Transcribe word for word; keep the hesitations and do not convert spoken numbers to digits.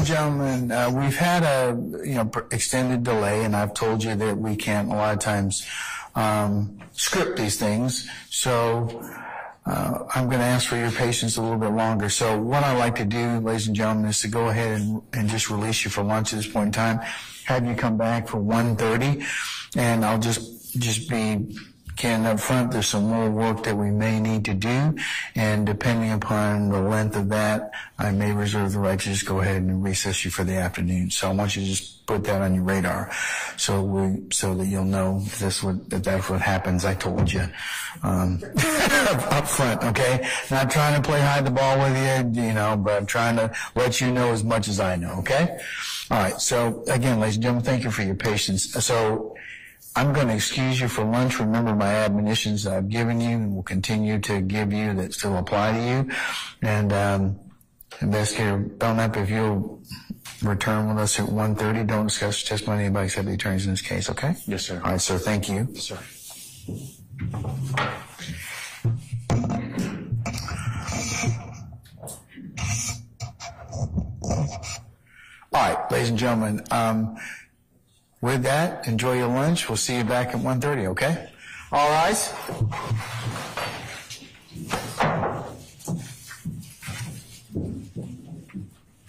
and gentlemen, uh, we've had a you know extended delay, and I've told you that we can't a lot of times um, script these things. So uh, I'm going to ask for your patience a little bit longer. So what I'd like to do, ladies and gentlemen, is to go ahead and, and just release you for lunch at this point in time. Have you come back for one thirty, and I'll just just be candid up front. There's some more work that we may need to do, and depending upon the length of that, I may reserve the right to just go ahead and recess you for the afternoon. So I want you to just put that on your radar, so we so that you'll know if this would that that's what happens. I told you um, up front, okay? Not trying to play hide the ball with you, you know, but I'm trying to let you know as much as I know, okay? All right. So again, ladies and gentlemen, thank you for your patience. So I'm going to excuse you for lunch. Remember my admonitions that I've given you and will continue to give you that still apply to you. And um, Investigator Belknap, if you'll return with us at one thirty, don't discuss your testimony anybody except the attorneys in this case, okay? Yes, sir. All right, sir. Thank you. Yes, sir. All right, ladies and gentlemen. Um, With that, enjoy your lunch. We'll see you back at one thirty, okay? All rise.